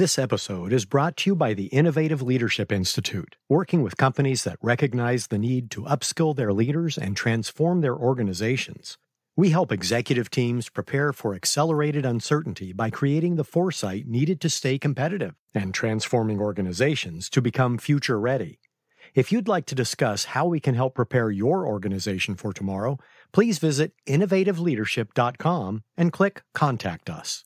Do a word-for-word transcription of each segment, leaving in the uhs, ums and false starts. This episode is brought to you by the Innovative Leadership Institute, working with companies that recognize the need to upskill their leaders and transform their organizations. We help executive teams prepare for accelerated uncertainty by creating the foresight needed to stay competitive and transforming organizations to become future-ready. If you'd like to discuss how we can help prepare your organization for tomorrow, please visit innovative leadership dot com and click Contact Us.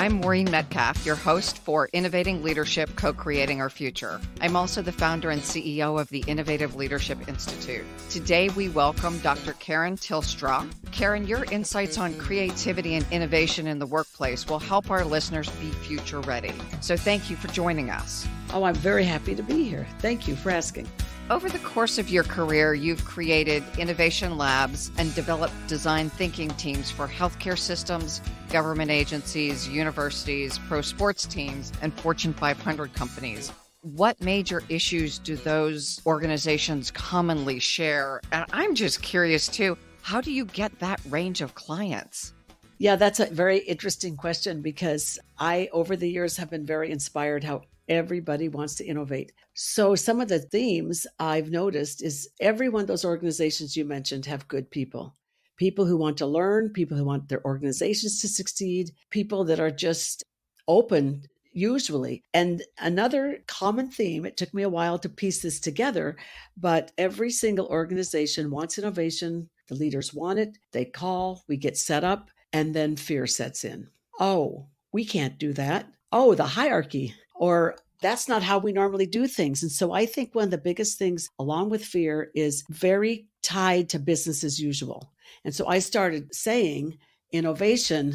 I'm Maureen Metcalf, your host for Innovating Leadership, Co-Creating Our Future. I'm also the founder and C E O of the Innovative Leadership Institute. Today, we welcome Doctor Karen Tilstra. Karen, your insights on creativity and innovation in the workplace will help our listeners be future ready. So thank you for joining us. Oh, I'm very happy to be here. Thank you for asking. Over the course of your career, you've created innovation labs and developed design thinking teams for healthcare systems, government agencies, universities, pro sports teams, and Fortune five hundred companies. What major issues do those organizations commonly share? And I'm just curious too, how do you get that range of clients? Yeah, that's a very interesting question because I, over the years, have been very inspired how everybody wants to innovate. So some of the themes I've noticed is every one of those organizations you mentioned have good people. People who want to learn, people who want their organizations to succeed, people that are just open usually. And another common theme, it took me a while to piece this together, but every single organization wants innovation. The leaders want it. They call, we get set up, and then fear sets in. Oh, we can't do that. Oh, the hierarchy. Or that's not how we normally do things. And so I think one of the biggest things, along with fear, is very tied to business as usual. And so I started saying innovation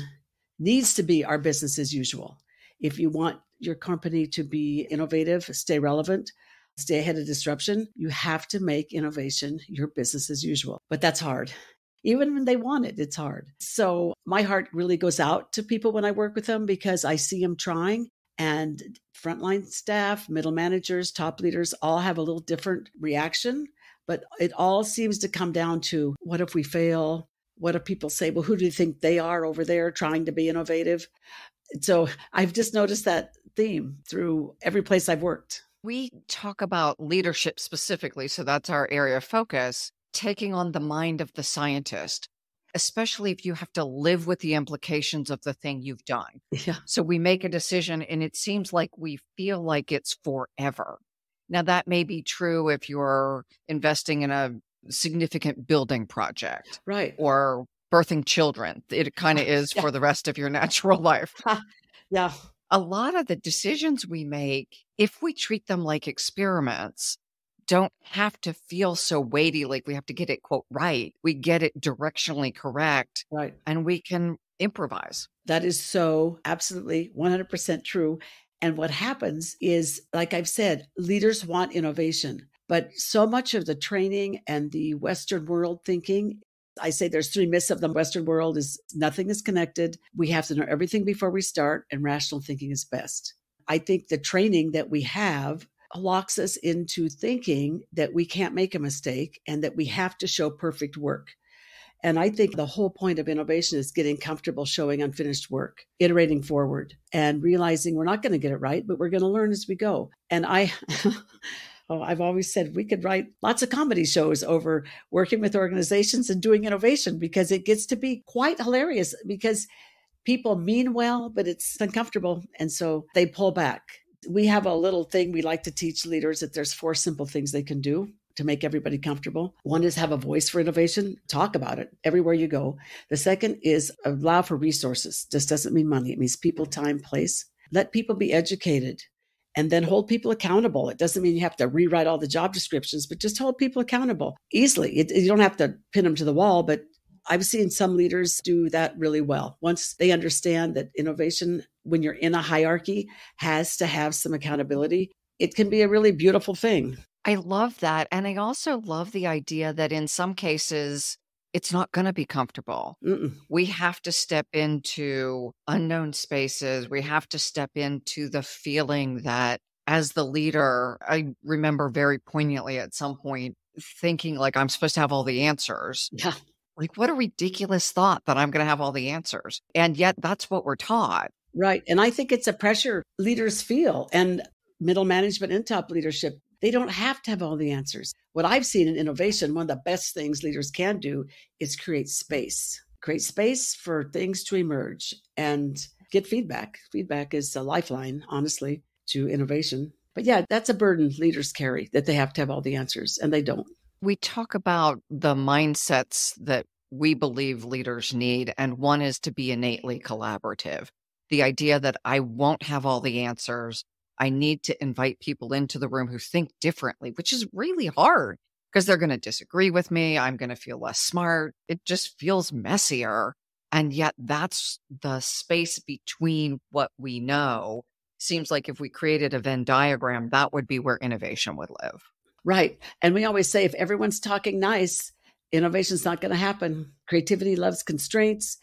needs to be our business as usual. If you want your company to be innovative, stay relevant, stay ahead of disruption, you have to make innovation your business as usual. But that's hard. Even when they want it, it's hard. So my heart really goes out to people when I work with them because I see them trying. And frontline staff, middle managers, top leaders all have a little different reaction, but it all seems to come down to what if we fail? What if people say, well, who do you think they are over there trying to be innovative? So I've just noticed that theme through every place I've worked. We talk about leadership specifically, so that's our area of focus, taking on the mind of the scientist, especially if you have to live with the implications of the thing you've done. Yeah. So we make a decision and it seems like we feel like it's forever. Now that may be true if you're investing in a significant building project, right? Or birthing children. It kind of is yeah. for the rest of your natural life. Yeah. A lot of the decisions we make, if we treat them like experiments, don't have to feel so weighty, like we have to get it, quote, right. We get it directionally correct, right? And we can improvise. That is so absolutely one hundred percent true. And what happens is, like I've said, leaders want innovation, but so much of the training and the Western world thinking, I say there's three myths of the Western world is nothing is connected. We have to know everything before we start, and rational thinking is best. I think the training that we have locks us into thinking that we can't make a mistake and that we have to show perfect work. And I think the whole point of innovation is getting comfortable showing unfinished work, iterating forward, and realizing we're not going to get it right, but we're going to learn as we go. And I, oh, I've always said we could write lots of comedy shows over working with organizations and doing innovation because it gets to be quite hilarious because people mean well, but it's uncomfortable. And so they pull back. We have a little thing we like to teach leaders that there's four simple things they can do to make everybody comfortable. One is have a voice for innovation. Talk about it everywhere you go. The second is allow for resources. This doesn't mean money. It means people, time, place. Let people be educated and then hold people accountable. It doesn't mean you have to rewrite all the job descriptions, but just hold people accountable easily. It, you don't have to pin them to the wall, but I've seen some leaders do that really well. Once they understand that innovation, when you're in a hierarchy, has to have some accountability, it can be a really beautiful thing. I love that. And I also love the idea that in some cases, it's not going to be comfortable. Mm-mm. We have to step into unknown spaces. We have to step into the feeling that as the leader, I remember very poignantly at some point, thinking like I'm supposed to have all the answers. Yeah. Like, what a ridiculous thought that I'm going to have all the answers. And yet that's what we're taught. Right. And I think it's a pressure leaders feel, and middle management and top leadership. They don't have to have all the answers. What I've seen in innovation, one of the best things leaders can do is create space, create space for things to emerge and get feedback. Feedback is a lifeline, honestly, to innovation. But yeah, that's a burden leaders carry, that they have to have all the answers, and they don't. We talk about the mindsets that we believe leaders need, and one is to be innately collaborative. The idea that I won't have all the answers. I need to invite people into the room who think differently, which is really hard because they're going to disagree with me. I'm going to feel less smart. It just feels messier. And yet that's the space between what we know. Seems like if we created a Venn diagram, that would be where innovation would live. Right. And we always say, if everyone's talking nice, innovation's not going to happen. Creativity loves constraints,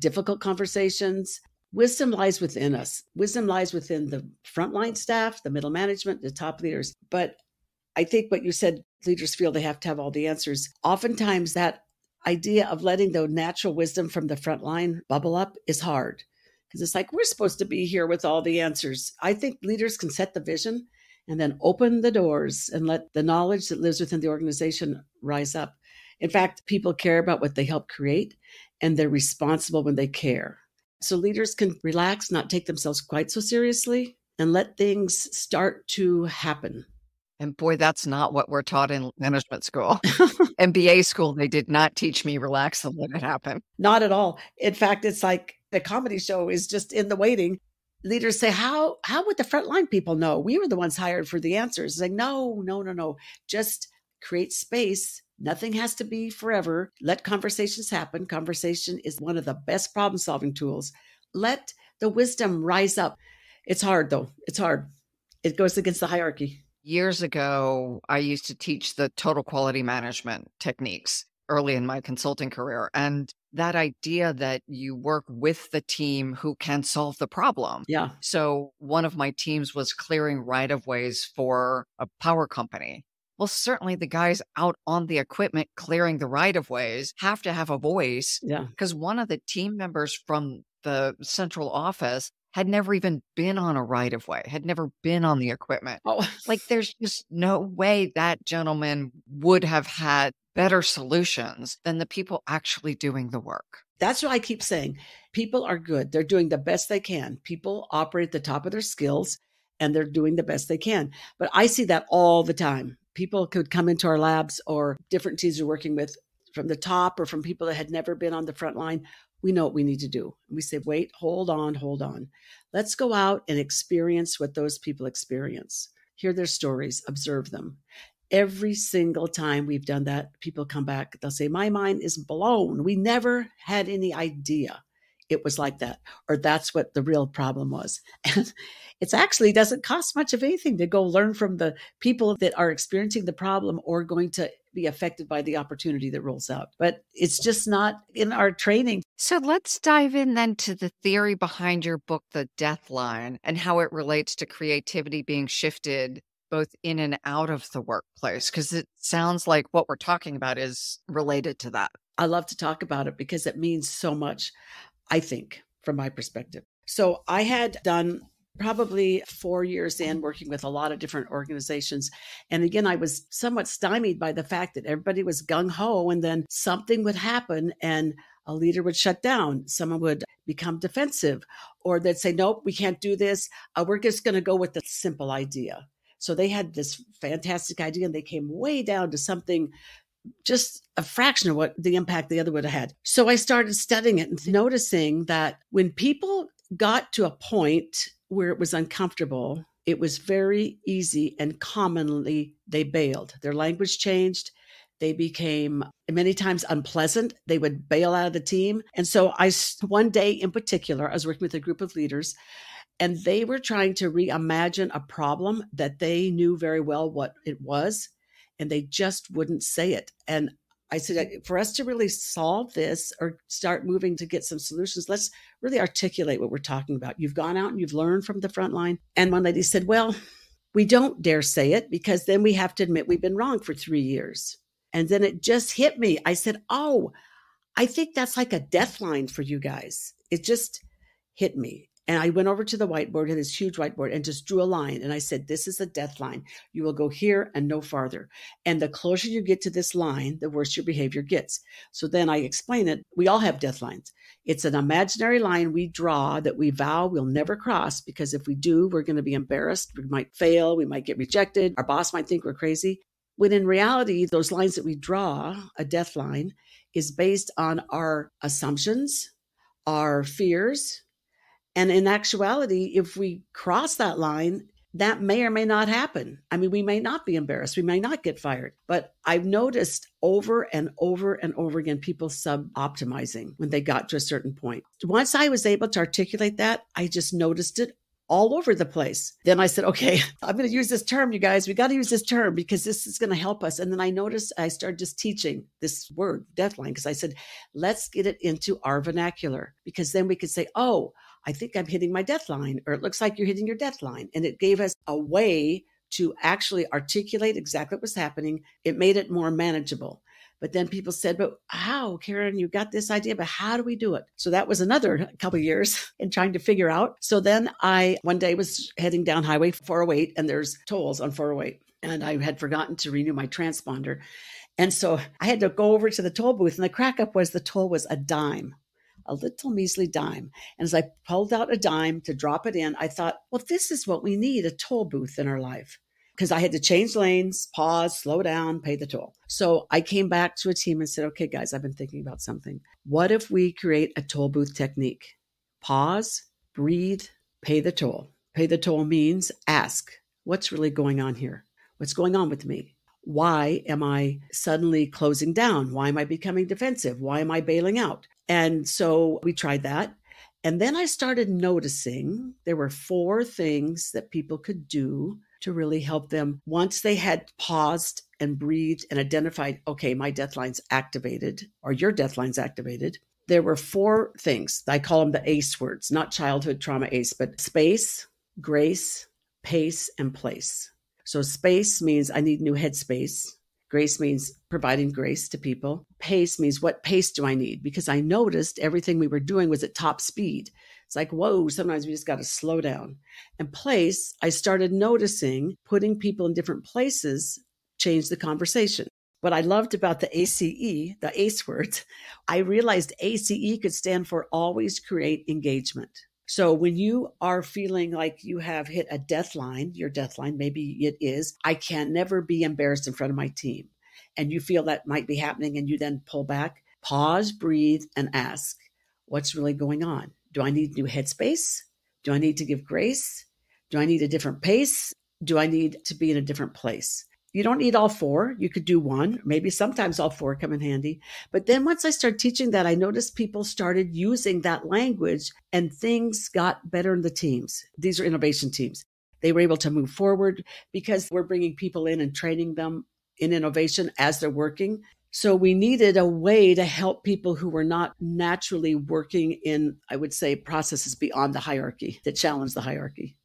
difficult conversations. Wisdom lies within us. Wisdom lies within the frontline staff, the middle management, the top leaders. But I think what you said, leaders feel they have to have all the answers. Oftentimes that idea of letting the natural wisdom from the frontline bubble up is hard, because it's like, we're supposed to be here with all the answers. I think leaders can set the vision and then open the doors and let the knowledge that lives within the organization rise up. In fact, people care about what they help create, and they're responsible when they care. So leaders can relax, not take themselves quite so seriously, and let things start to happen. And boy, that's not what we're taught in management school. M B A school, they did not teach me relax and let it happen. Not at all. In fact, it's like the comedy show is just in the waiting. Leaders say, how, how would the frontline people know? We were the ones hired for the answers. It's like, no, no, no, no. Just create space. Nothing has to be forever. Let conversations happen. Conversation is one of the best problem-solving tools. Let the wisdom rise up. It's hard, though. It's hard. It goes against the hierarchy. Years ago, I used to teach the total quality management techniques early in my consulting career. And that idea that you work with the team who can solve the problem. Yeah. So one of my teams was clearing right-of-ways for a power company. Well, certainly the guys out on the equipment clearing the right-of-ways have to have a voice, because yeah. one of the team members from the central office had never even been on a right-of-way, had never been on the equipment. Oh. Like, there's just no way that gentleman would have had better solutions than the people actually doing the work. That's what I keep saying. People are good. They're doing the best they can. People operate at the top of their skills, and they're doing the best they can. But I see that all the time. People could come into our labs, or different teams we're working with from the top, or from people that had never been on the front line. We know what we need to do. We say, wait, hold on, hold on. Let's go out and experience what those people experience. Hear their stories, observe them. Every single time we've done that, people come back. They'll say, my mind is blown. We never had any idea it was like that, or that's what the real problem was. And it actually doesn't cost much of anything to go learn from the people that are experiencing the problem or going to be affected by the opportunity that rolls out. But it's just not in our training. So let's dive in then to the theory behind your book, The Deathline, and how it relates to creativity being shifted both in and out of the workplace, because it sounds like what we're talking about is related to that. I love to talk about it because it means so much, I think, from my perspective. So I had done probably four years in working with a lot of different organizations. And again, I was somewhat stymied by the fact that everybody was gung-ho, and then something would happen and a leader would shut down. Someone would become defensive, or they'd say, nope, we can't do this. Uh, we're just going to go with the simple idea. So they had this fantastic idea, and they came way down to something just a fraction of what the impact the other would have had. So I started studying it and noticing that when people got to a point where it was uncomfortable, it was very easy, and commonly they bailed. Their language changed. They became many times unpleasant. They would bail out of the team. And so I, one day in particular, I was working with a group of leaders, and they were trying to reimagine a problem that they knew very well what it was, and they just wouldn't say it. And I said, for us to really solve this or start moving to get some solutions, let's really articulate what we're talking about. You've gone out and you've learned from the front line. And one lady said, well, We don't dare say it because then we have to admit we've been wrong for three years. And then it just hit me. I said, oh, I think that's like a deathline for you guys. It just hit me. And I went over to the whiteboard, and this huge whiteboard, and just drew a line. And I said, this is a death line. You will go here and no farther. And the closer you get to this line, the worse your behavior gets. So then I explain it. We all have death lines. It's an imaginary line we draw that we vow we'll never cross, because if we do, we're going to be embarrassed. We might fail. We might get rejected. Our boss might think we're crazy. When in reality, those lines that we draw, a death line, is based on our assumptions, our fears. And in actuality, if we cross that line, that may or may not happen. I mean, we may not be embarrassed. We may not get fired. But I've noticed over and over and over again, people sub-optimizing when they got to a certain point. Once I was able to articulate that, I just noticed it all over the place. Then I said, okay, I'm going to use this term, you guys. We got to use this term because this is going to help us. And then I noticed I started just teaching this word, deathline, because I said, let's get it into our vernacular, because then we could say, oh, I think I'm hitting my deathline, or it looks like you're hitting your deathline. And it gave us a way to actually articulate exactly what was happening. It made it more manageable. But then people said, but how, Karen, you got this idea, but how do we do it? So that was another couple of years in trying to figure out. So then I one day was heading down Highway four oh eight, and there's tolls on four oh eight. And I had forgotten to renew my transponder. And so I had to go over to the toll booth, and the crack up was the toll was a dime. A little measly dime. And as I pulled out a dime to drop it in, I thought, well, this is what we need, a toll booth in our life. Because I had to change lanes, pause, slow down, pay the toll. So I came back to a team and said, okay, guys, I've been thinking about something. What if we create a toll booth technique? Pause, breathe, pay the toll. Pay the toll means ask, what's really going on here? What's going on with me? Why am I suddenly closing down? Why am I becoming defensive? Why am I bailing out? And so we tried that. And then I started noticing there were four things that people could do to really help them once they had paused and breathed and identified, okay, my deathline's activated or your deathline's activated. There were four things. I call them the ACE words, not childhood trauma ACE, but space, grace, pace, and place. So space means I need new headspace. Grace means providing grace to people. Pace means what pace do I need? Because I noticed everything we were doing was at top speed. It's like, whoa, sometimes we just got to slow down. And place, I started noticing putting people in different places changed the conversation. What I loved about the ACE, the ACE word, I realized ACE could stand for always create engagement. So when you are feeling like you have hit a death line, your death line, maybe it is, I can never be embarrassed in front of my team. And you feel that might be happening, and you then pull back, pause, breathe, and ask, what's really going on? Do I need new headspace? Do I need to give grace? Do I need a different pace? Do I need to be in a different place? You don't need all four. You could do one. Maybe sometimes all four come in handy. But then once I started teaching that, I noticed people started using that language, and things got better in the teams. These are innovation teams. They were able to move forward because we're bringing people in and training them in innovation as they're working. So we needed a way to help people who were not naturally working in, I would say, processes beyond the hierarchy, that challenge the hierarchy.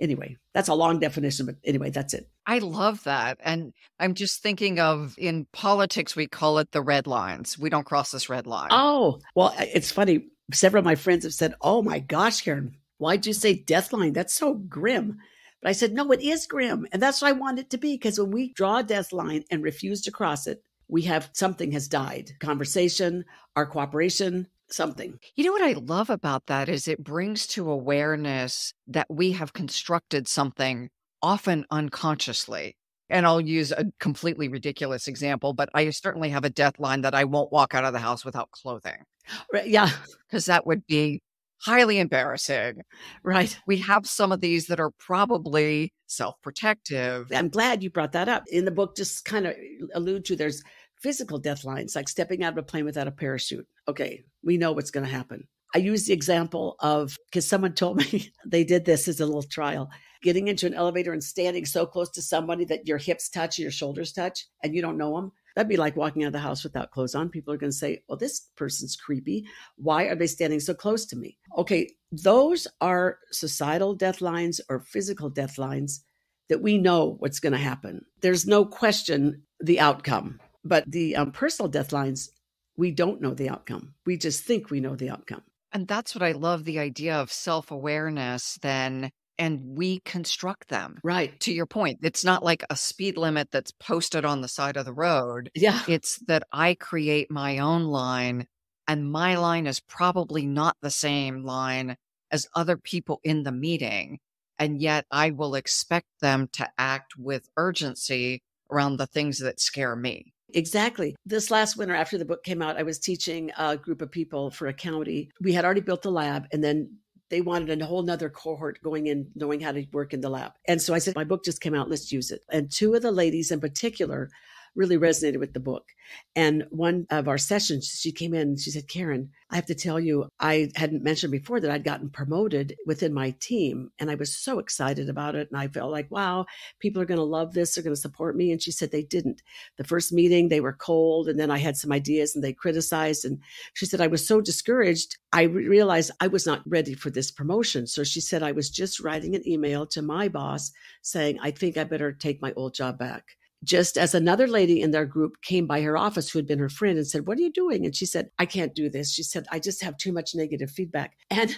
Anyway, that's a long definition, but anyway, that's it. I love that. And I'm just thinking of, in politics, we call it the red lines. We don't cross this red line. Oh, well, it's funny. Several of my friends have said, oh my gosh, Karen, why'd you say death line? That's so grim. But I said, no, it is grim. And that's what I want it to be. Because when we draw a death line and refuse to cross it, we have something has died. Conversation, our cooperation, something. You know what I love about that is it brings to awareness that we have constructed something often unconsciously. And I'll use a completely ridiculous example, but I certainly have a deadline that I won't walk out of the house without clothing. Right, yeah. Because that would be highly embarrassing. Right. We have some of these that are probably self-protective. I'm glad you brought that up. In the book, just kind of allude to there's physical death lines, like stepping out of a plane without a parachute. Okay, we know what's going to happen. I use the example of, because someone told me they did this as a little trial, getting into an elevator and standing so close to somebody that your hips touch, your shoulders touch, and you don't know them. That'd be like walking out of the house without clothes on. People are going to say, well, this person's creepy. Why are they standing so close to me? Okay, those are societal death lines or physical death lines that we know what's going to happen. There's no question the outcome. But the um, personal deathlines, we don't know the outcome. We just think we know the outcome. And that's what I love, the idea of self-awareness then, and we construct them. Right. To your point, it's not like a speed limit that's posted on the side of the road. Yeah. It's that I create my own line, and my line is probably not the same line as other people in the meeting. And yet I will expect them to act with urgency around the things that scare me. Exactly. This last winter, after the book came out, I was teaching a group of people for a county. We had already built the lab, and then they wanted a whole nother cohort going in, knowing how to work in the lab. And so I said, my book just came out, let's use it. And two of the ladies in particular really resonated with the book. And one of our sessions, she came in and she said, Karen, I have to tell you, I hadn't mentioned before that I'd gotten promoted within my team. And I was so excited about it. And I felt like, wow, people are going to love this. They're going to support me. And she said they didn't. The first meeting, they were cold. And then I had some ideas and they criticized. And she said, I was so discouraged. I re- realized I was not ready for this promotion. So she said, I was just writing an email to my boss saying, I think I better take my old job back. Just as another lady in their group came by her office who had been her friend and said, what are you doing? And she said, I can't do this. She said, I just have too much negative feedback. And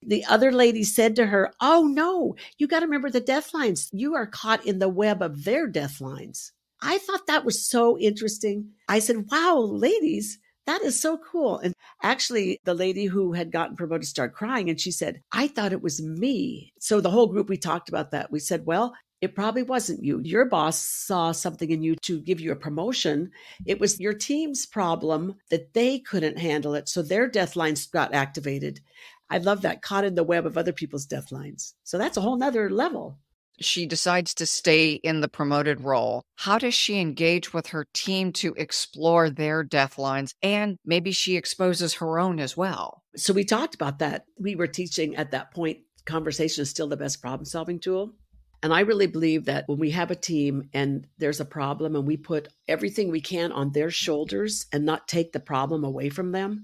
the other lady said to her, oh no, you got to remember the deathlines. You are caught in the web of their deathlines. I thought that was so interesting. I said, wow, ladies, that is so cool. And actually, the lady who had gotten promoted started crying and she said, I thought it was me. So the whole group, we talked about that. We said, well, it probably wasn't you. Your boss saw something in you to give you a promotion. It was your team's problem that they couldn't handle it. So their deathlines got activated. I love that, caught in the web of other people's deathlines. So that's a whole nother level. She decides to stay in the promoted role. How does she engage with her team to explore their deathlines? And maybe she exposes her own as well. So we talked about that. We were teaching at that point, conversation is still the best problem-solving tool. And I really believe that when we have a team and there's a problem and we put everything we can on their shoulders and not take the problem away from them,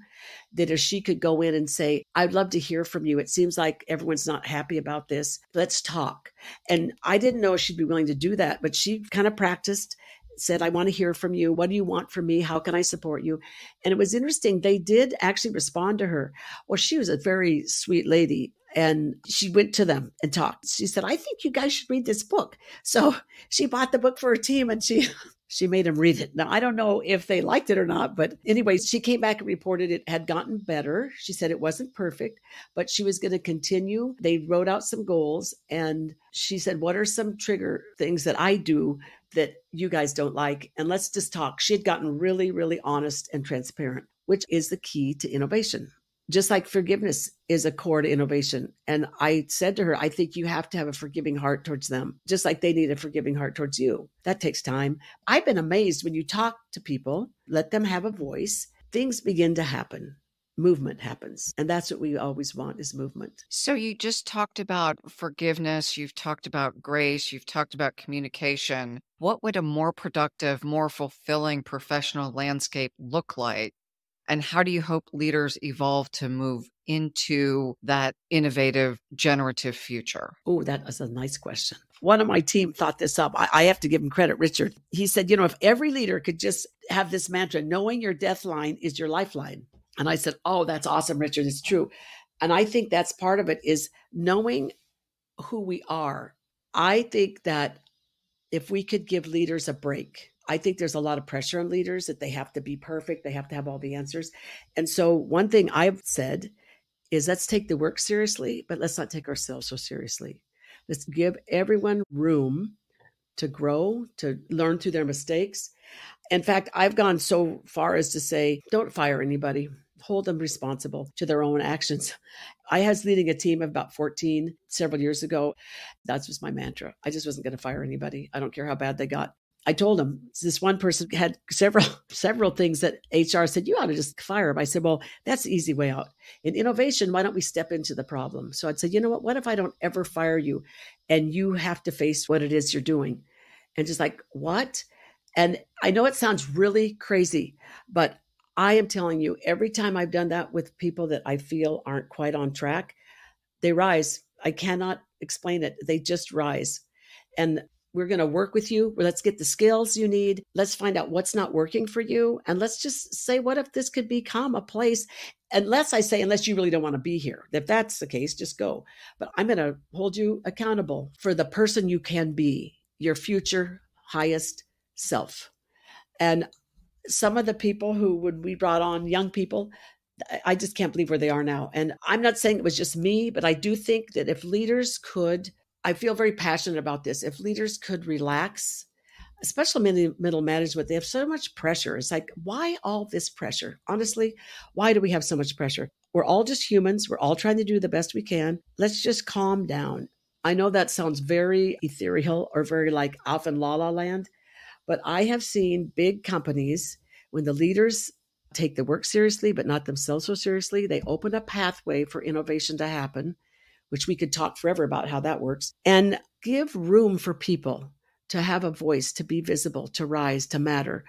that if she could go in and say, I'd love to hear from you. It seems like everyone's not happy about this. Let's talk. And I didn't know if she'd be willing to do that, but she kind of practiced, said, I want to hear from you. What do you want from me? How can I support you? And it was interesting. They did actually respond to her. Well, she was a very sweet lady. And she went to them and talked. She said, I think you guys should read this book. So she bought the book for her team and she, she made them read it. Now, I don't know if they liked it or not, but anyway, she came back and reported it had gotten better. She said it wasn't perfect, but she was going to continue. They wrote out some goals and she said, what are some trigger things that I do that you guys don't like? And let's just talk. She had gotten really, really honest and transparent, which is the key to innovation. Just like forgiveness is a core to innovation. And I said to her, I think you have to have a forgiving heart towards them, just like they need a forgiving heart towards you. That takes time. I've been amazed when you talk to people, let them have a voice, things begin to happen. Movement happens. And that's what we always want is movement. So you just talked about forgiveness. You've talked about grace. You've talked about communication. What would a more productive, more fulfilling professional landscape look like? And how do you hope leaders evolve to move into that innovative, generative future? Oh, that is a nice question. One of my team thought this up. I, I have to give him credit, Richard. He said, you know, if every leader could just have this mantra, knowing your deathline is your lifeline. And I said, oh, that's awesome, Richard. It's true. And I think that's part of it is knowing who we are. I think that if we could give leaders a break, I think there's a lot of pressure on leaders that they have to be perfect. They have to have all the answers. And so one thing I've said is let's take the work seriously, but let's not take ourselves so seriously. Let's give everyone room to grow, to learn through their mistakes. In fact, I've gone so far as to say, don't fire anybody. Hold them responsible to their own actions. I was leading a team of about fourteen several years ago. That was my mantra. I just wasn't going to fire anybody. I don't care how bad they got. I told him this one person had several, several things that H R said, you ought to just fire him. I said, well, that's the easy way out. In innovation, why don't we step into the problem? So I'd say, you know what, what if I don't ever fire you and you have to face what it is you're doing? And just like, what? And I know it sounds really crazy, but I am telling you, every time I've done that with people that I feel aren't quite on track, they rise. I cannot explain it. They just rise. and we're going to work with you. Let's get the skills you need. Let's find out what's not working for you. And let's just say, what if this could become a place? Unless I say, unless you really don't want to be here. If that's the case, just go. But I'm going to hold you accountable for the person you can be, your future highest self. And some of the people who would we brought on, young people, I just can't believe where they are now. And I'm not saying it was just me, but I do think that if leaders could, I feel very passionate about this. If leaders could relax, especially middle management, they have so much pressure. It's like, why all this pressure? Honestly, why do we have so much pressure? We're all just humans. We're all trying to do the best we can. Let's just calm down. I know that sounds very ethereal or very like off in la la land, but I have seen big companies, when the leaders take the work seriously, but not themselves so seriously, they open a pathway for innovation to happen, which we could talk forever about how that works, and give room for people to have a voice, to be visible, to rise, to matter.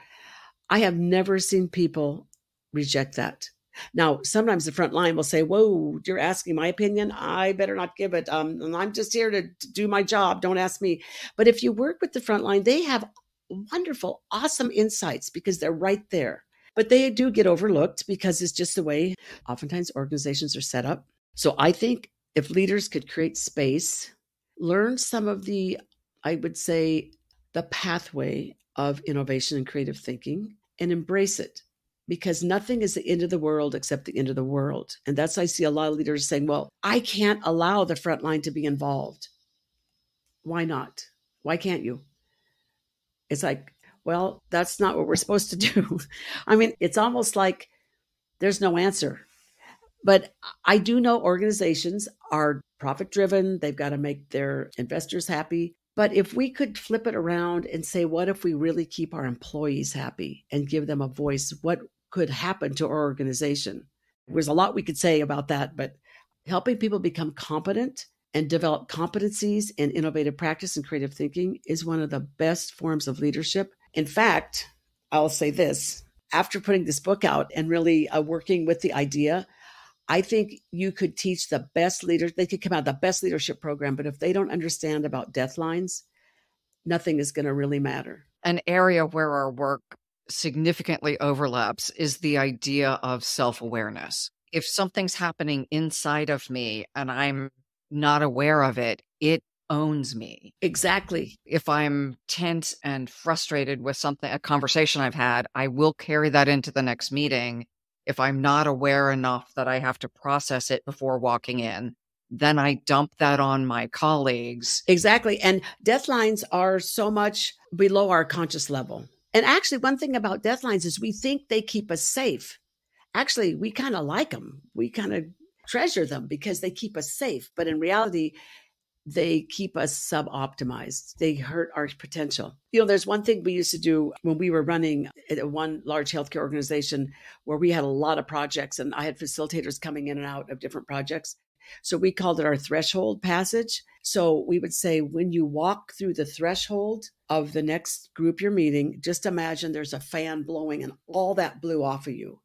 I have never seen people reject that. Now, sometimes the front line will say, whoa, you're asking my opinion. I better not give it. Um, and I'm just here to, to do my job. Don't ask me. But if you work with the front line, they have wonderful, awesome insights because they're right there. But they do get overlooked because it's just the way oftentimes organizations are set up. So I think if leaders could create space, learn some of the, I would say, the pathway of innovation and creative thinking and embrace it, because nothing is the end of the world except the end of the world. And that's, I see a lot of leaders saying, well, I can't allow the front line to be involved. Why not? Why can't you? It's like, well, that's not what we're supposed to do. I mean, it's almost like there's no answer. But I do know organizations are profit driven. They've got to make their investors happy. But if we could flip it around and say, what if we really keep our employees happy and give them a voice? What could happen to our organization? There's a lot we could say about that, but helping people become competent and develop competencies in innovative practice and creative thinking is one of the best forms of leadership. In fact, I'll say this, after putting this book out and really uh, working with the idea, I think you could teach the best leaders, they could come out the best leadership program, but if they don't understand about deathlines, nothing is going to really matter. An area where our work significantly overlaps is the idea of self-awareness. If something's happening inside of me and I'm not aware of it, it owns me. Exactly. If I'm tense and frustrated with something, a conversation I've had, I will carry that into the next meeting. If I'm not aware enough that I have to process it before walking in, then I dump that on my colleagues. Exactly. And deathlines are so much below our conscious level. And actually, one thing about deathlines is we think they keep us safe. Actually, we kind of like them. We kind of treasure them because they keep us safe. But in reality, they keep us sub-optimized. They hurt our potential. You know, there's one thing we used to do when we were running one large healthcare organization where we had a lot of projects and I had facilitators coming in and out of different projects. So we called it our threshold passage. So we would say, when you walk through the threshold of the next group you're meeting, just imagine there's a fan blowing and all that blew off of you.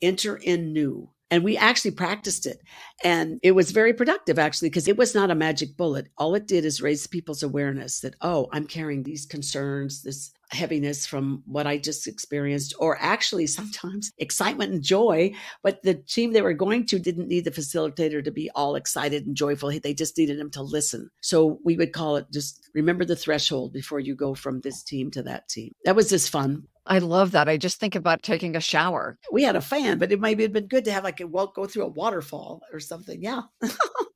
Enter in new. And we actually practiced it. And it was very productive, actually, because it was not a magic bullet. All it did is raise people's awareness that, oh, I'm carrying these concerns, this heaviness from what I just experienced, or actually sometimes excitement and joy. But the team they were going to didn't need the facilitator to be all excited and joyful. They just needed them to listen. So we would call it just remember the threshold before you go from this team to that team. That was just fun. I love that. I just think about taking a shower. We had a fan, but it might have been good to have like a well, go through a waterfall or something. Yeah.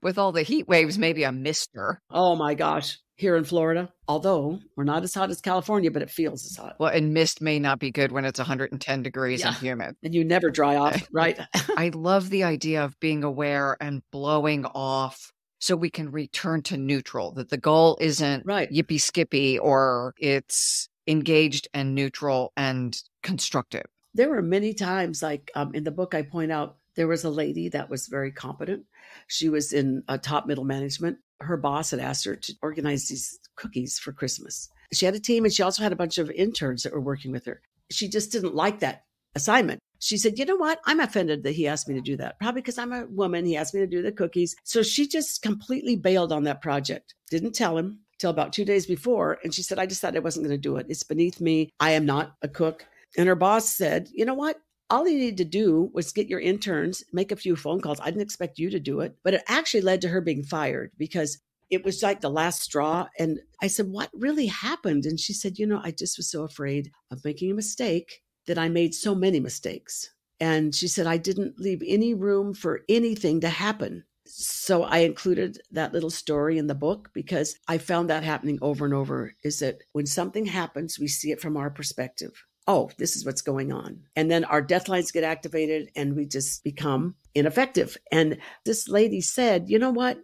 With all the heat waves, maybe a mister. Oh my gosh. Here in Florida, although we're not as hot as California, but it feels as hot. Well, and mist may not be good when it's one hundred ten degrees yeah. and humid. And you never dry off, right? I love the idea of being aware and blowing off so we can return to neutral, that the goal isn't right. Yippee-skippy or it's engaged and neutral and constructive. There were many times, like um, in the book, I point out there was a lady that was very competent. She was in uh, top middle management. Her boss had asked her to organize these cookies for Christmas. She had a team and she also had a bunch of interns that were working with her. She just didn't like that assignment. She said, you know what? I'm offended that he asked me to do that. Probably because I'm a woman. He asked me to do the cookies. So she just completely bailed on that project. Didn't tell him. till about two days before. And she said, I decided I wasn't going to do it. It's beneath me. I am not a cook. And her boss said, you know what? All you needed to do was get your interns, make a few phone calls. I didn't expect you to do it, but it actually led to her being fired because it was like the last straw. And I said, what really happened? And she said, you know, I just was so afraid of making a mistake that I made so many mistakes. And she said, I didn't leave any room for anything to happen. So I included that little story in the book because I found that happening over and over is that when something happens, we see it from our perspective. Oh, this is what's going on. And then our deathlines get activated and we just become ineffective. And this lady said, you know what?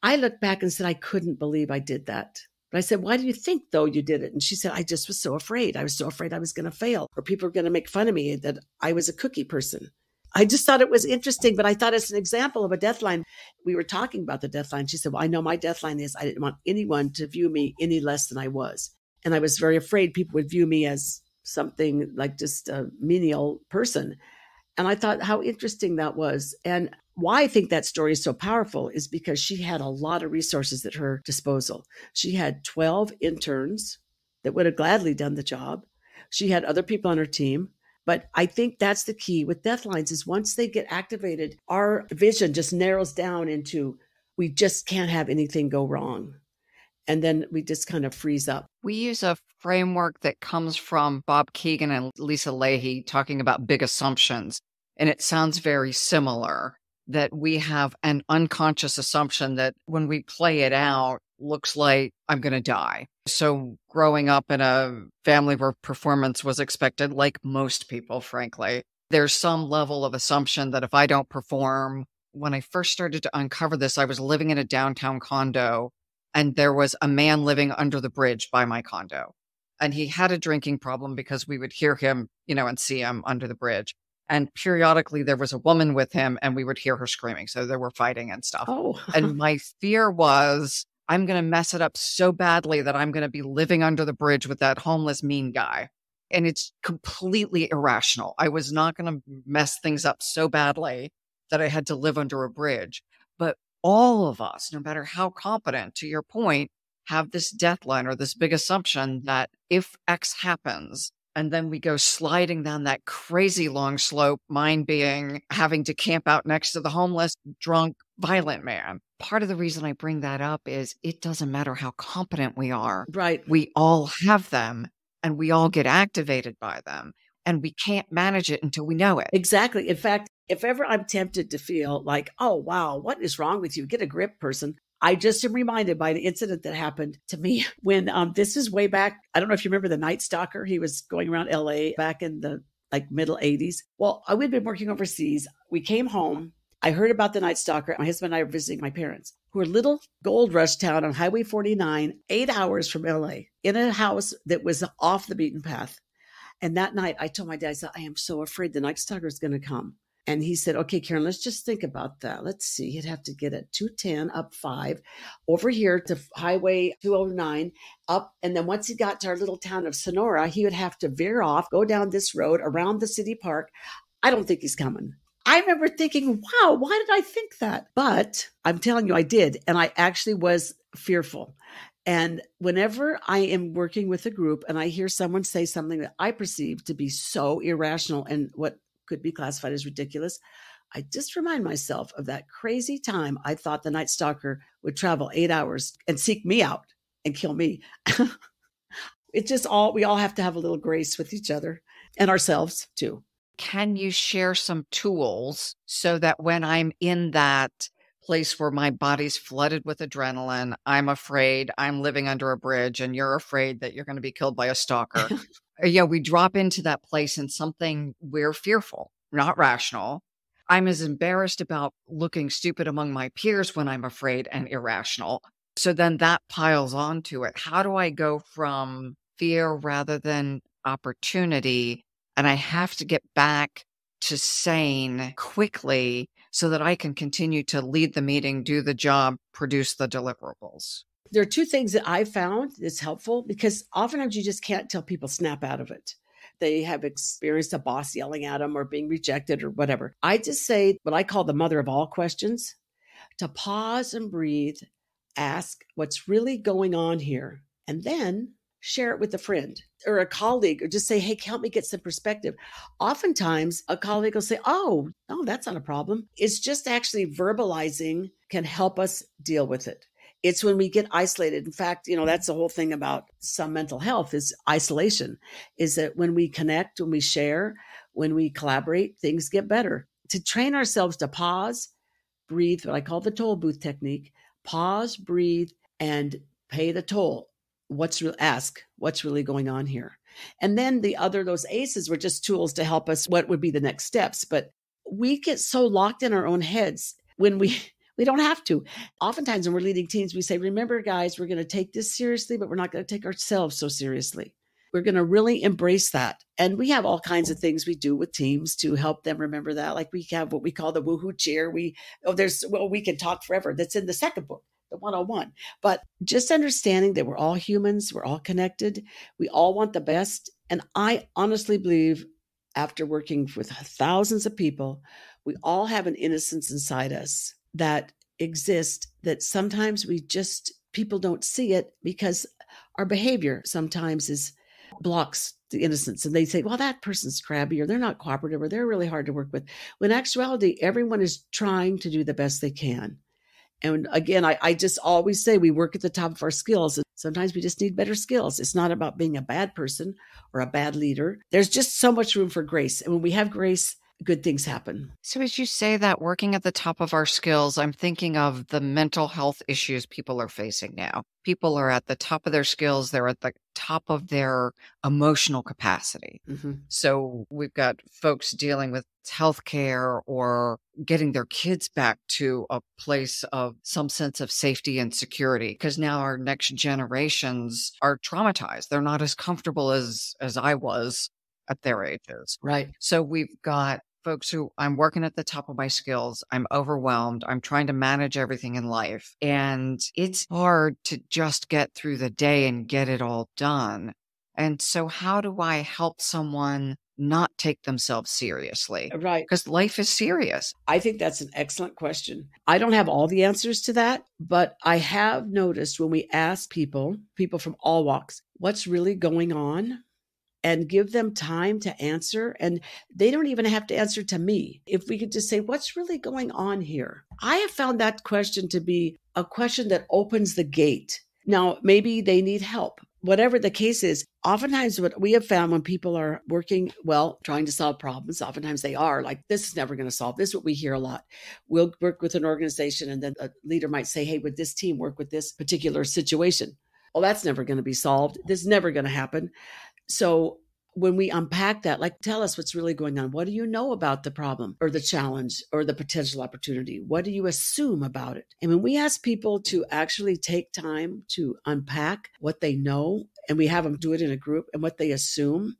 I looked back and said, I couldn't believe I did that. But I said, why do you think though you did it? And she said, I just was so afraid. I was so afraid I was going to fail or people were going to make fun of me that I was a cookie person. I just thought it was interesting, but I thought it's an example of a deathline. We were talking about the deathline. She said, well, I know my deathline is I didn't want anyone to view me any less than I was. And I was very afraid people would view me as something like just a menial person. And I thought how interesting that was. And why I think that story is so powerful is because she had a lot of resources at her disposal. She had twelve interns that would have gladly done the job. She had other people on her team. But I think that's the key with deathlines is once they get activated, our vision just narrows down into we just can't have anything go wrong. And then we just kind of freeze up. We use a framework that comes from Bob Keegan and Lisa Leahy talking about big assumptions. And it sounds very similar that we have an unconscious assumption that when we play it out, looks like I'm going to die. So growing up in a family where performance was expected, like most people, frankly, there's some level of assumption that if I don't perform, when I first started to uncover this, I was living in a downtown condo and there was a man living under the bridge by my condo. And he had a drinking problem because we would hear him, you know, and see him under the bridge. And periodically there was a woman with him and we would hear her screaming. So they were fighting and stuff. Oh. And my fear was, I'm going to mess it up so badly that I'm going to be living under the bridge with that homeless mean guy. And it's completely irrational. I was not going to mess things up so badly that I had to live under a bridge. But all of us, no matter how competent, to your point, have this deathline or this big assumption that if X happens, and then we go sliding down that crazy long slope, mine being having to camp out next to the homeless, drunk, violent man. Part of the reason I bring that up is it doesn't matter how competent we are. Right. We all have them and we all get activated by them and we can't manage it until we know it. Exactly. In fact, if ever I'm tempted to feel like, oh, wow, what is wrong with you? Get a grip, person. I just am reminded by an incident that happened to me when um, this is way back. I don't know if you remember the Night Stalker. He was going around L A back in the like middle eighties. Well, I we'd been working overseas. We came home. I heard about the Night Stalker. My husband and I were visiting my parents, who are little gold rush town on Highway forty-nine, eight hours from L A, in a house that was off the beaten path. And that night I told my dad, I said, I am so afraid the Night Stalker is going to come. And he said, okay, Karen, let's just think about that. Let's see. He'd have to get at two ten up five over here to Highway two oh nine up. And then once he got to our little town of Sonora, he would have to veer off, go down this road around the city park. I don't think he's coming. I remember thinking, wow, why did I think that? But I'm telling you, I did. And I actually was fearful. And whenever I am working with a group and I hear someone say something that I perceive to be so irrational and what could be classified as ridiculous, I just remind myself of that crazy time I thought the Night Stalker would travel eight hours and seek me out and kill me. It's just all, we all have to have a little grace with each other and ourselves too. Can you share some tools so that when I'm in that place where my body's flooded with adrenaline, I'm afraid I'm living under a bridge and you're afraid that you're going to be killed by a stalker? Yeah, we drop into that place and something we're fearful, not rational. I'm as embarrassed about looking stupid among my peers when I'm afraid and irrational. So then that piles onto it. How do I go from fear rather than opportunity? And I have to get back to sane quickly so that I can continue to lead the meeting, do the job, produce the deliverables. There are two things that I found that's helpful because oftentimes you just can't tell people snap out of it. They have experienced a boss yelling at them or being rejected or whatever. I just say what I call the mother of all questions, to pause and breathe ask what's really going on here, and then share it with a friend or a colleague, or just say, hey, help me get some perspective. Oftentimes a colleague will say, oh, no, that's not a problem. It's just actually verbalizing can help us deal with it. It's when we get isolated. In fact, you know, that's the whole thing about some mental health is isolation, is that when we connect, when we share, when we collaborate, things get better. To train ourselves to pause, breathe, what I call the toll booth technique, pause, breathe, and pay the toll. What's real, ask what's really going on here. And then the other, those ACEs were just tools to help us what would be the next steps. But we get so locked in our own heads when we, we don't have to. Oftentimes when we're leading teams, we say, remember guys, we're going to take this seriously, but we're not going to take ourselves so seriously. We're going to really embrace that. And we have all kinds of things we do with teams to help them remember that. Like we have what we call the woohoo cheer. We, oh, there's, well, we can talk forever. That's in the second book, the one oh one. But just understanding that we're all humans, we're all connected, we all want the best. And I honestly believe after working with thousands of people, we all have an innocence inside us that exists that sometimes we just, people don't see it because our behavior sometimes is blocks the innocence. And they say, well, that person's crabby, or they're not cooperative, or they're really hard to work with. When in actuality, everyone is trying to do the best they can. And again, I, I just always say we work at the top of our skills. Sometimes we just need better skills. It's not about being a bad person or a bad leader. There's just so much room for grace. And when we have grace, good things happen. So as you say that, working at the top of our skills, I'm thinking of the mental health issues people are facing now. People are at the top of their skills. They're at the top of their emotional capacity. Mm-hmm. So we've got folks dealing with healthcare or getting their kids back to a place of some sense of safety and security, because now our next generations are traumatized. They're not as comfortable as, as I was at their ages. Right. So we've got folks who, I'm working at the top of my skills. I'm overwhelmed. I'm trying to manage everything in life. And it's hard to just get through the day and get it all done. And so how do I help someone not take themselves seriously? Right. Because life is serious. I think that's an excellent question. I don't have all the answers to that, but I have noticed when we ask people, people from all walks, what's really going on, and give them time to answer. And they don't even have to answer to me. If we could just say, what's really going on here? I have found that question to be a question that opens the gate. Now, maybe they need help. Whatever the case is, oftentimes what we have found when people are working, well, trying to solve problems, oftentimes they are like, this is never going to solve. This is what we hear a lot. We'll work with an organization and then a leader might say, hey, would this team work with this particular situation? Well, that's never going to be solved. This is never going to happen. So when we unpack that, like, tell us what's really going on. What do you know about the problem or the challenge or the potential opportunity? What do you assume about it? And when we ask people to actually take time to unpack what they know, and we have them do it in a group and what they assume,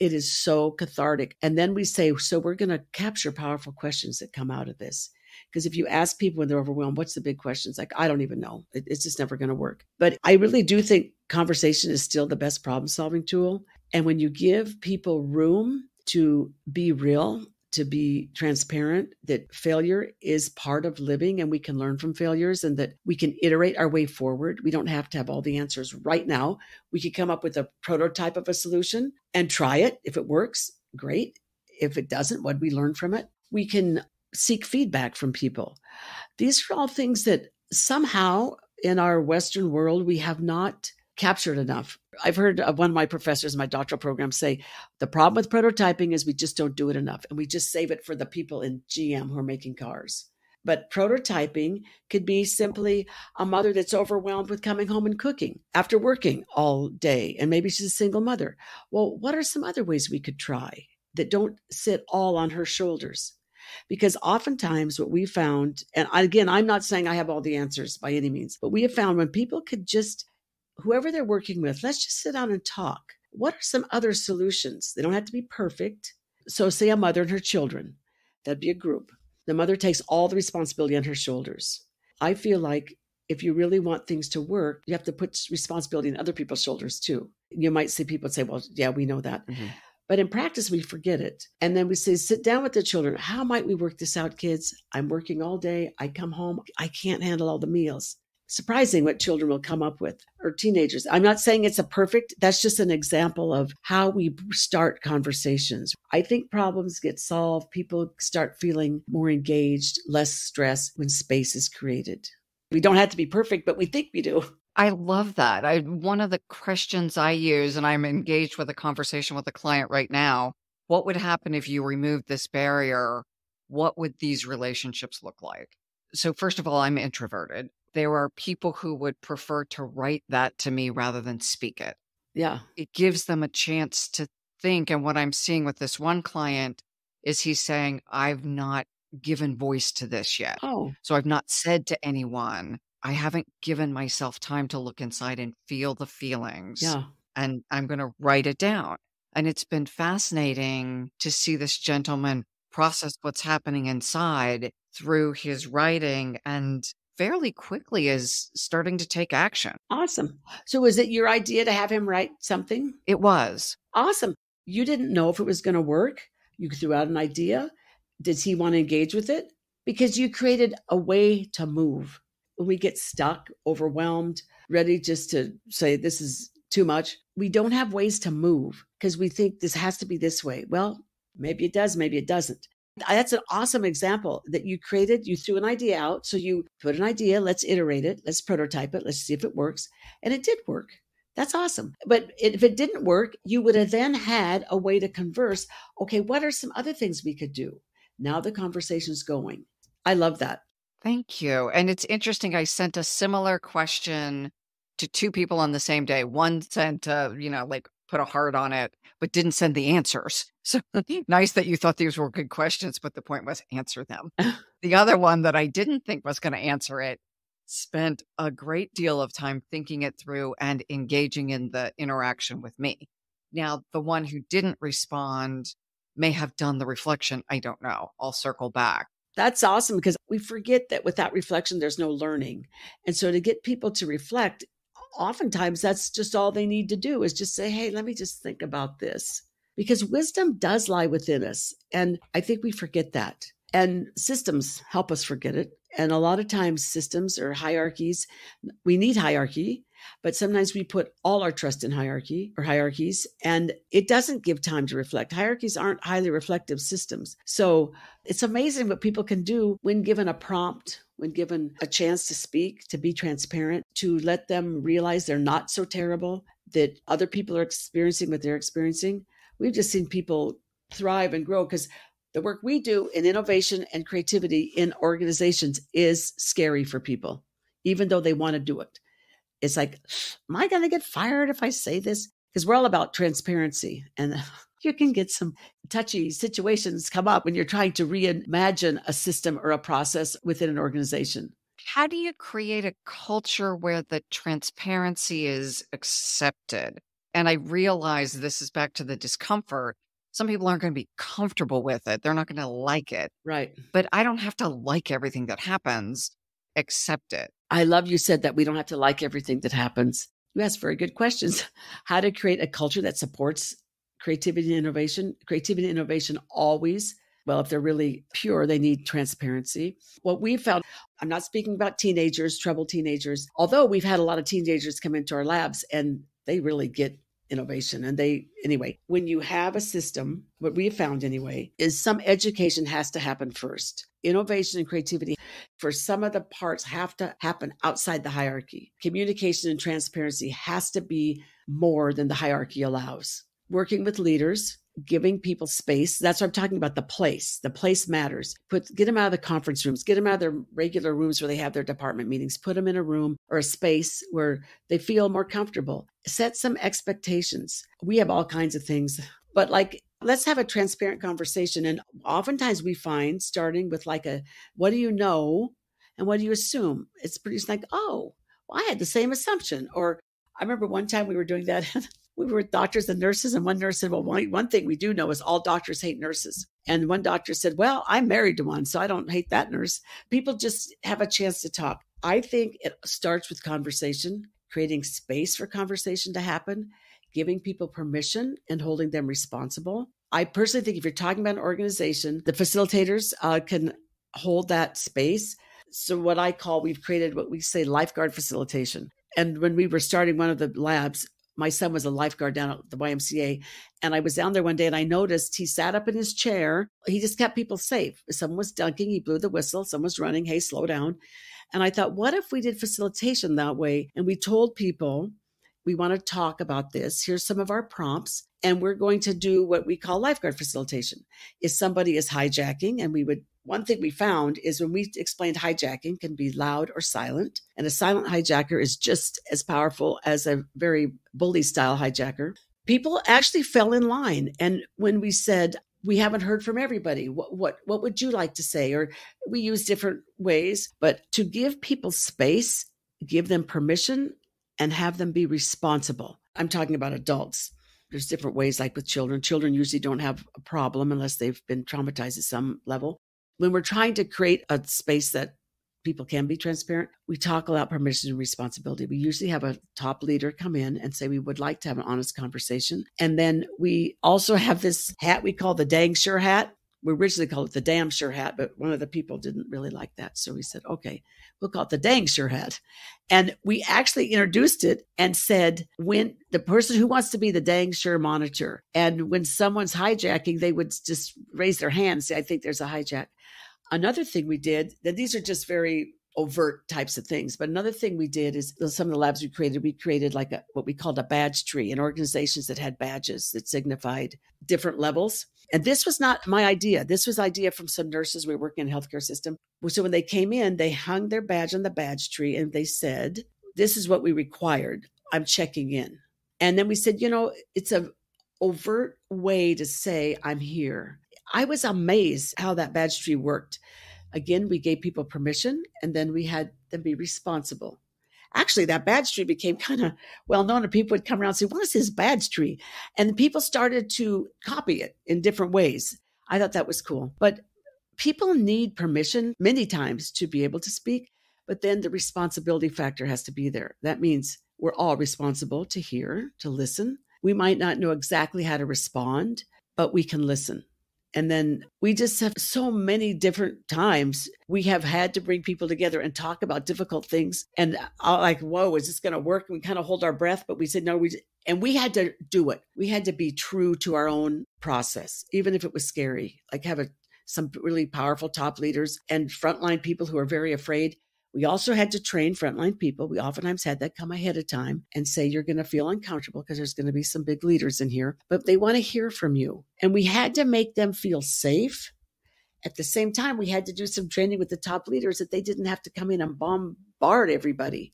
it is so cathartic. And then we say, so we're going to capture powerful questions that come out of this. Because if you ask people when they're overwhelmed, what's the big question? It's like, I don't even know. It, it's just never going to work. But I really do think conversation is still the best problem solving tool. And when you give people room to be real, to be transparent, that failure is part of living and we can learn from failures and that we can iterate our way forward. We don't have to have all the answers right now. We could come up with a prototype of a solution and try it. If it works, great. If it doesn't, what we learn from it. We can seek feedback from people. These are all things that somehow in our Western world, we have not captured enough. I've heard of one of my professors in my doctoral program say, the problem with prototyping is we just don't do it enough. And we just save it for the people in G M who are making cars. But prototyping could be simply a mother that's overwhelmed with coming home and cooking after working all day. And maybe she's a single mother. Well, what are some other ways we could try that don't sit all on her shoulders? Because oftentimes what we found, and again, I'm not saying I have all the answers by any means, but we have found when people could just, whoever they're working with, let's just sit down and talk. What are some other solutions? They don't have to be perfect. So say a mother and her children, that'd be a group. The mother takes all the responsibility on her shoulders. I feel like if you really want things to work, you have to put responsibility on other people's shoulders too. You might see people say, well, yeah, we know that. Mm-hmm. But in practice, we forget it. And then we say, sit down with the children. How might we work this out, kids? I'm working all day. I come home. I can't handle all the meals. surprising what children will come up with, or teenagers. I'm not saying it's a perfect, that's just an example of how we start conversations. I think problems get solved. People start feeling more engaged, less stress when space is created. We don't have to be perfect, but we think we do. I love that. I, one of the questions I use, and I'm engaged with a conversation with a client right now, what would happen if you removed this barrier? What would these relationships look like? So first of all, I'm introverted. There are people who would prefer to write that to me rather than speak it. Yeah. It gives them a chance to think. And what I'm seeing with this one client is he's saying, I've not given voice to this yet. Oh. So I've not said to anyone. I haven't given myself time to look inside and feel the feelings. Yeah. And I'm going to write it down. And it's been fascinating to see this gentleman process what's happening inside through his writing, and fairly quickly is starting to take action. Awesome. So was it your idea to have him write something? It was. Awesome. You didn't know if it was going to work. You threw out an idea. Does he want to engage with it? Because you created a way to move. We get stuck, overwhelmed, ready just to say, this is too much. We don't have ways to move because we think this has to be this way. Well, maybe it does, maybe it doesn't. That's an awesome example that you created. You threw an idea out. So you put an idea, let's iterate it, let's prototype it, let's see if it works. And it did work. That's awesome. But if it didn't work, you would have then had a way to converse. Okay, what are some other things we could do? Now the conversation's going. I love that. Thank you. And it's interesting. I sent a similar question to two people on the same day. One sent, uh, you know, like put a heart on it, but didn't send the answers. So nice that you thought these were good questions, but the point was answer them. The other one that I didn't think was going to answer it spent a great deal of time thinking it through and engaging in the interaction with me. Now, the one who didn't respond may have done the reflection. I don't know. I'll circle back. That's awesome, because we forget that without reflection, there's no learning. And so to get people to reflect, oftentimes that's just all they need to do is just say, hey, let me just think about this, because wisdom does lie within us. And I think we forget that. And systems help us forget it. And a lot of times systems or hierarchies, we need hierarchy, but sometimes we put all our trust in hierarchy or hierarchies, and it doesn't give time to reflect. Hierarchies aren't highly reflective systems. So it's amazing what people can do when given a prompt, when given a chance to speak, to be transparent, to let them realize they're not so terrible, that other people are experiencing what they're experiencing. We've just seen people thrive and grow, because the work we do in innovation and creativity in organizations is scary for people, even though they want to do it. It's like, am I going to get fired if I say this? Because we're all about transparency, and you can get some touchy situations come up when you're trying to reimagine a system or a process within an organization. How do you create a culture where the transparency is accepted? And I realize this is back to the discomfort. Some people aren't going to be comfortable with it. They're not going to like it. Right. But I don't have to like everything that happens, accept it. I love you said that we don't have to like everything that happens. You asked very good questions. How to create a culture that supports creativity and innovation. Creativity and innovation always, well, if they're really pure, they need transparency. What we found, I'm not speaking about teenagers, troubled teenagers, although we've had a lot of teenagers come into our labs and they really get innovation. And they, anyway, when you have a system, what we have found anyway, is some education has to happen first. Innovation and creativity, for some of the parts, have to happen outside the hierarchy. Communication and transparency has to be more than the hierarchy allows. Working with leaders, giving people space. That's what I'm talking about, the place. The place matters. Put, get them out of the conference rooms. Get them out of their regular rooms where they have their department meetings. Put them in a room or a space where they feel more comfortable. Set some expectations. We have all kinds of things, but like, let's have a transparent conversation. And oftentimes we find starting with like a, what do you know? And what do you assume? It's pretty like, oh, well, I had the same assumption. Or I remember one time we were doing that. We were with doctors and nurses, and one nurse said, well, one, one thing we do know is all doctors hate nurses. And one doctor said, well, I'm married to one, so I don't hate that nurse. People just have a chance to talk. I think it starts with conversation, creating space for conversation to happen, giving people permission and holding them responsible. I personally think if you're talking about an organization, the facilitators uh, can hold that space. So what I call, we've created what we say lifeguard facilitation. And when we were starting one of the labs, my son was a lifeguard down at the Y M C A. And I was down there one day and I noticed he sat up in his chair. He just kept people safe. If someone was dunking, he blew the whistle. Someone was running, hey, slow down. And I thought, what if we did facilitation that way? And we told people, we want to talk about this. Here's some of our prompts. And we're going to do what we call lifeguard facilitation. If somebody is hijacking, and we would, one thing we found is when we explained hijacking can be loud or silent, and a silent hijacker is just as powerful as a very bully style hijacker, people actually fell in line. And when we said, we haven't heard from everybody, what, what, what would you like to say? Or we use different ways, but to give people space, give them permission, and have them be responsible. I'm talking about adults. There's different ways, like with children. Children usually don't have a problem unless they've been traumatized at some level. When we're trying to create a space that people can be transparent, we talk about permission and responsibility. We usually have a top leader come in and say, we would like to have an honest conversation. And then we also have this hat we call the dang sure hat. We originally called it the damn sure hat, but one of the people didn't really like that. So we said, okay, we'll call it the dang sure hat. And we actually introduced it and said, when the person who wants to be the dang sure monitor, and when someone's hijacking, they would just raise their hand and say, I think there's a hijack. Another thing we did, that these are just very overt types of things. But another thing we did is some of the labs we created, we created like a, what we called a badge tree, and organizations that had badges that signified different levels. And this was not my idea. This was idea from some nurses. We were working in the healthcare system. So when they came in, they hung their badge on the badge tree and they said, this is what we required. I'm checking in. And then we said, you know, it's an overt way to say I'm here. I was amazed how that badge tree worked. Again, we gave people permission and then we had them be responsible. Actually, that badge tree became kind of well-known, and people would come around and say, what is this badge tree? And people started to copy it in different ways. I thought that was cool. But people need permission many times to be able to speak, but then the responsibility factor has to be there. That means we're all responsible to hear, to listen. We might not know exactly how to respond, but we can listen. And then we just have so many different times we have had to bring people together and talk about difficult things. And I'm like, whoa, is this going to work? And we kind of hold our breath, but we said, no, we, and we had to do it. We had to be true to our own process, even if it was scary, like have a, some really powerful top leaders and frontline people who are very afraid. We also had to train frontline people. We oftentimes had that come ahead of time and say, you're going to feel uncomfortable because there's going to be some big leaders in here, but they want to hear from you. And we had to make them feel safe. At the same time, we had to do some training with the top leaders that they didn't have to come in and bombard everybody,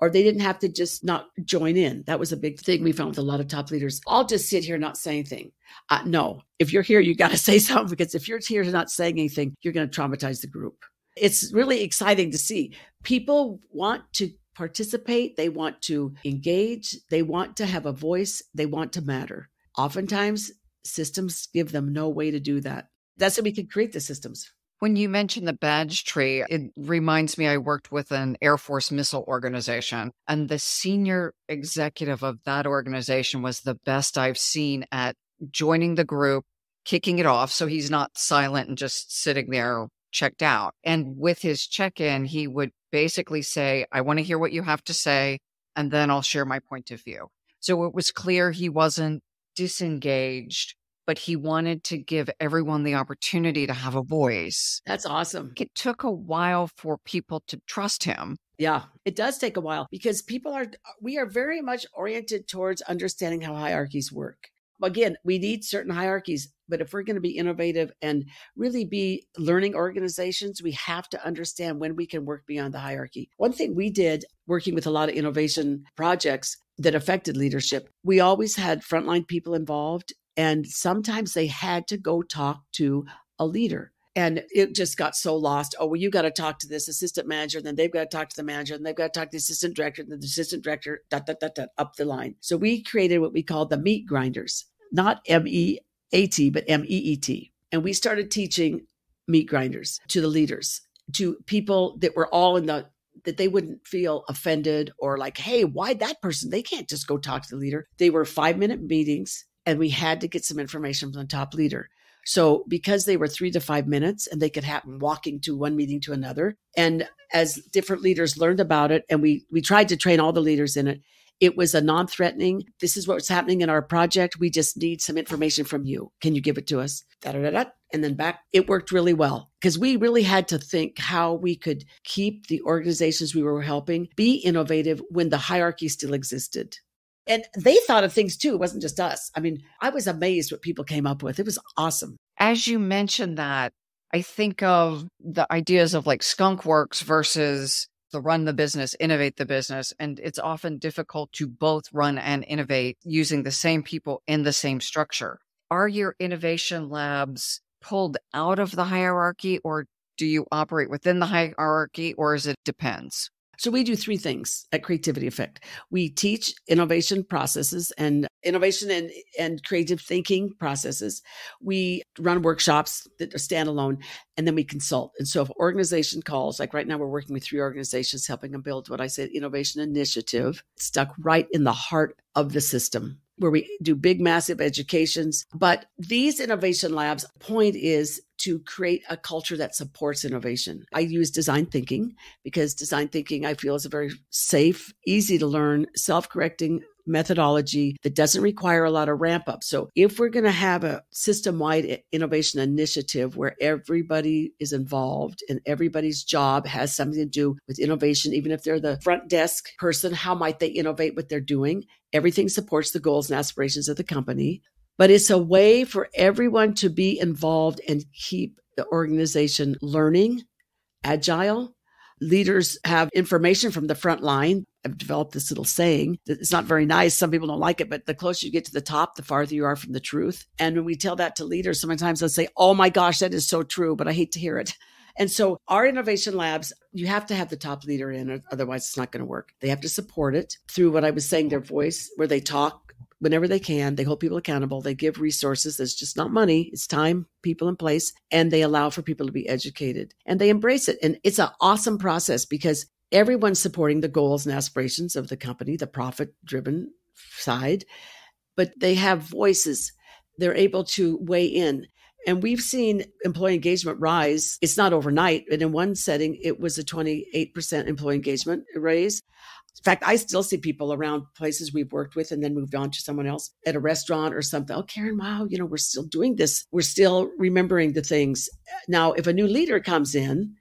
or they didn't have to just not join in. That was a big thing we found with a lot of top leaders. I'll just sit here and not say anything. Uh, no, if you're here, you got to say something, because if you're here and not saying anything, you're going to traumatize the group. It's really exciting to see. People want to participate. They want to engage. They want to have a voice. They want to matter. Oftentimes, systems give them no way to do that. That's how we can create the systems. When you mentioned the badge tree, it reminds me I worked with an Air Force missile organization, and the senior executive of that organization was the best I've seen at joining the group, kicking it off. So he's not silent and just sitting there checked out. And with his check-in, he would basically say, I want to hear what you have to say, and then I'll share my point of view. So it was clear he wasn't disengaged, but he wanted to give everyone the opportunity to have a voice. That's awesome. It took a while for people to trust him. Yeah, it does take a while, because people are, we are very much oriented towards understanding how hierarchies work. Again, we need certain hierarchies, but if we're going to be innovative and really be learning organizations, we have to understand when we can work beyond the hierarchy. One thing we did working with a lot of innovation projects that affected leadership, we always had frontline people involved, and sometimes they had to go talk to a leader. And it just got so lost. Oh, well, you got to talk to this assistant manager, and then they've got to talk to the manager, and they've got to talk to the assistant director, and the assistant director, dot, dot, dot, dot, up the line. So we created what we call the meat grinders. Not M E A T, but M E E T. And we started teaching meat grinders to the leaders, to people that were all in the, that they wouldn't feel offended or like, hey, why that person? They can't just go talk to the leader. They were five minute meetings, and we had to get some information from the top leader. So because they were three to five minutes and they could happen walking to one meeting to another, and as different leaders learned about it, and we we tried to train all the leaders in it, it was a non-threatening, this is what's happening in our project. We just need some information from you. Can you give it to us? Da, da, da, da. And then back, it worked really well because we really had to think how we could keep the organizations we were helping be innovative when the hierarchy still existed. And they thought of things too. It wasn't just us. I mean, I was amazed what people came up with. It was awesome. As you mentioned that, I think of the ideas of like skunk works versus the run the business, innovate the business. And it's often difficult to both run and innovate using the same people in the same structure. Are your innovation labs pulled out of the hierarchy, or do you operate within the hierarchy, or is it depends? So we do three things at Creativity Effect. We teach innovation processes and innovation and, and creative thinking processes. We run workshops that are standalone, and then we consult. And so if organization calls, like right now we're working with three organizations, helping them build what I said, innovation initiative, stuck right in the heart of the system, where we do big, massive educations. But these innovation labs, point is to create a culture that supports innovation. I use design thinking because design thinking, I feel, is a very safe, easy to learn, self-correcting methodology that doesn't require a lot of ramp up. So if we're going to have a system-wide innovation initiative where everybody is involved and everybody's job has something to do with innovation, even if they're the front desk person, how might they innovate what they're doing? Everything supports the goals and aspirations of the company. But it's a way for everyone to be involved and keep the organization learning, agile. Leaders have information from the front line. I've developed this little saying that it's not very nice. Some people don't like it, but the closer you get to the top, the farther you are from the truth. And when we tell that to leaders, sometimes they'll say, oh my gosh, that is so true, but I hate to hear it. And so our innovation labs, you have to have the top leader in, or otherwise it's not going to work. They have to support it through what I was saying, their voice, where they talk whenever they can, they hold people accountable, they give resources. It's just not money, it's time, people in place, and they allow for people to be educated and they embrace it. And it's an awesome process because everyone's supporting the goals and aspirations of the company, the profit-driven side, but they have voices. They're able to weigh in. And we've seen employee engagement rise. It's not overnight. And in one setting, it was a twenty-eight percent employee engagement raise. In fact, I still see people around places we've worked with and then moved on to someone else at a restaurant or something. Oh, Karen, wow, you know, we're still doing this. We're still remembering the things. Now, if a new leader comes in,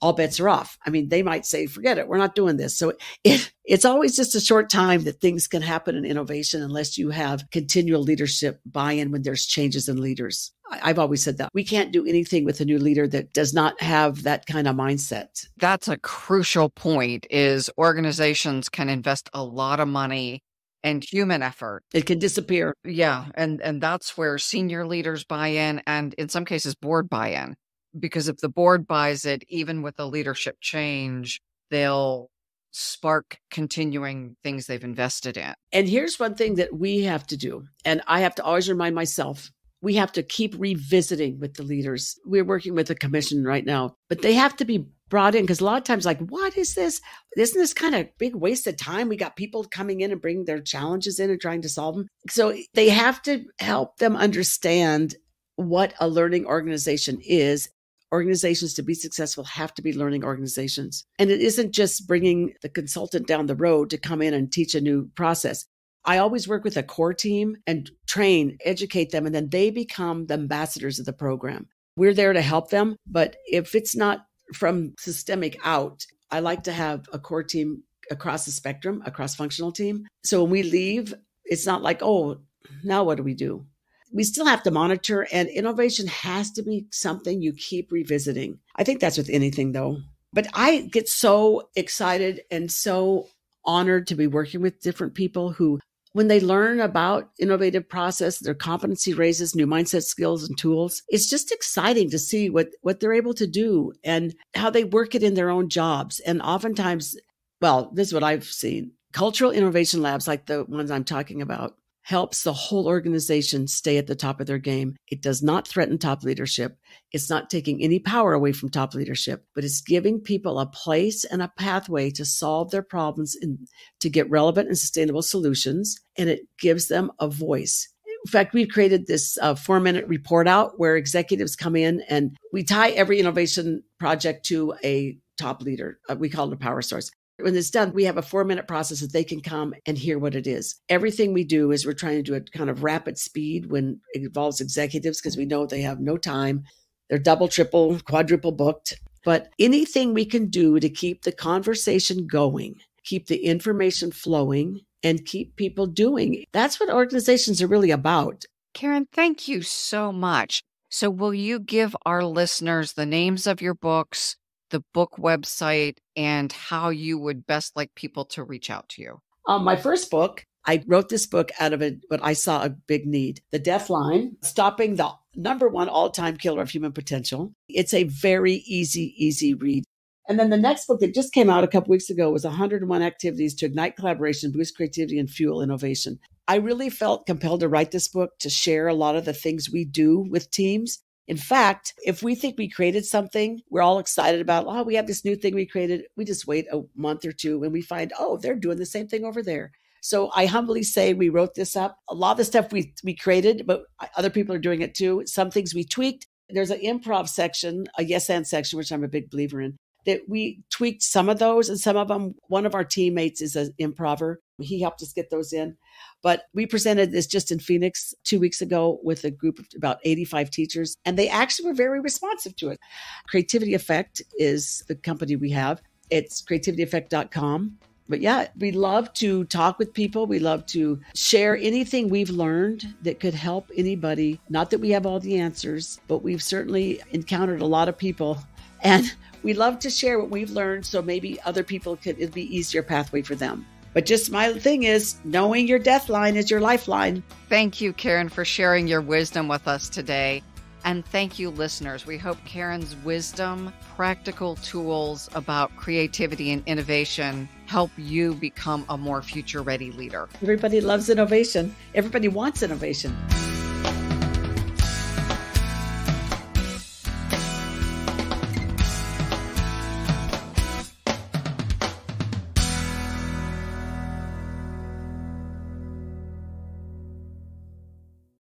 all bets are off. I mean, they might say, forget it, we're not doing this. So it, it's always just a short time that things can happen in innovation unless you have continual leadership buy-in when there's changes in leaders. I've always said that. We can't do anything with a new leader that does not have that kind of mindset. That's a crucial point, is organizations can invest a lot of money and human effort. It can disappear. Yeah. And, and that's where senior leaders buy in, and in some cases, board buy in. Because if the board buys it, even with a leadership change, they'll spark continuing things they've invested in. And here's one thing that we have to do, and I have to always remind myself, we have to keep revisiting with the leaders. We're working with the commission right now, but they have to be brought in because a lot of times like, what is this? Isn't this kind of big waste of time? We got people coming in and bringing their challenges in and trying to solve them. So they have to help them understand what a learning organization is. Organizations to be successful have to be learning organizations. And it isn't just bringing the consultant down the road to come in and teach a new process. I always work with a core team and train, educate them, and then they become the ambassadors of the program. We're there to help them, but if it's not from systemic out, I like to have a core team across the spectrum, a cross-functional team. So when we leave, it's not like, oh, now what do we do? We still have to monitor, and innovation has to be something you keep revisiting. I think that's with anything though. But I get so excited and so honored to be working with different people who, when they learn about innovative process, their competency raises, new mindset skills and tools. It's just exciting to see what, what they're able to do and how they work it in their own jobs. And oftentimes, well, this is what I've seen. Cultural innovation labs like the ones I'm talking about helps the whole organization stay at the top of their game. It does not threaten top leadership. It's not taking any power away from top leadership, but it's giving people a place and a pathway to solve their problems and to get relevant and sustainable solutions. And it gives them a voice. In fact, we've created this uh, four-minute report out where executives come in and we tie every innovation project to a top leader. Uh, we call it a power source. When it's done, we have a four-minute process that they can come and hear what it is. Everything we do is we're trying to do it kind of rapid speed when it involves executives because we know they have no time. They're double, triple, quadruple booked. But anything we can do to keep the conversation going, keep the information flowing, and keep people doing. That's what organizations are really about. Karen, thank you so much. So will you give our listeners the names of your books, the book website, and how you would best like people to reach out to you? Um, my first book, I wrote this book out of a, what I saw a big need, The Deathline, Stopping the Number One All-Time Killer of Human Potential. It's a very easy, easy read. And then the next book that just came out a couple weeks ago was one oh one Activities to Ignite Collaboration, Boost Creativity, and Fuel Innovation. I really felt compelled to write this book to share a lot of the things we do with teams. In fact, if we think we created something, we're all excited about, oh, we have this new thing we created. We just wait a month or two and we find, oh, they're doing the same thing over there. So I humbly say we wrote this up. A lot of the stuff we, we created, but other people are doing it too. Some things we tweaked. There's an improv section, a yes and section, which I'm a big believer in, that we tweaked some of those and some of them. One of our teammates is an improver. He helped us get those in. But we presented this just in Phoenix two weeks ago with a group of about eighty-five teachers, and they actually were very responsive to it. Creativity Effect is the company we have. It's creativity effect dot com. But yeah, we love to talk with people. We love to share anything we've learned that could help anybody. Not that we have all the answers, but we've certainly encountered a lot of people. And we love to share what we've learned so maybe other people could, it'd be easier pathway for them. But just my thing is knowing your deathline is your lifeline. Thank you, Karen, for sharing your wisdom with us today. And thank you, listeners. We hope Karen's wisdom, practical tools about creativity and innovation help you become a more future-ready leader. Everybody loves innovation. Everybody wants innovation.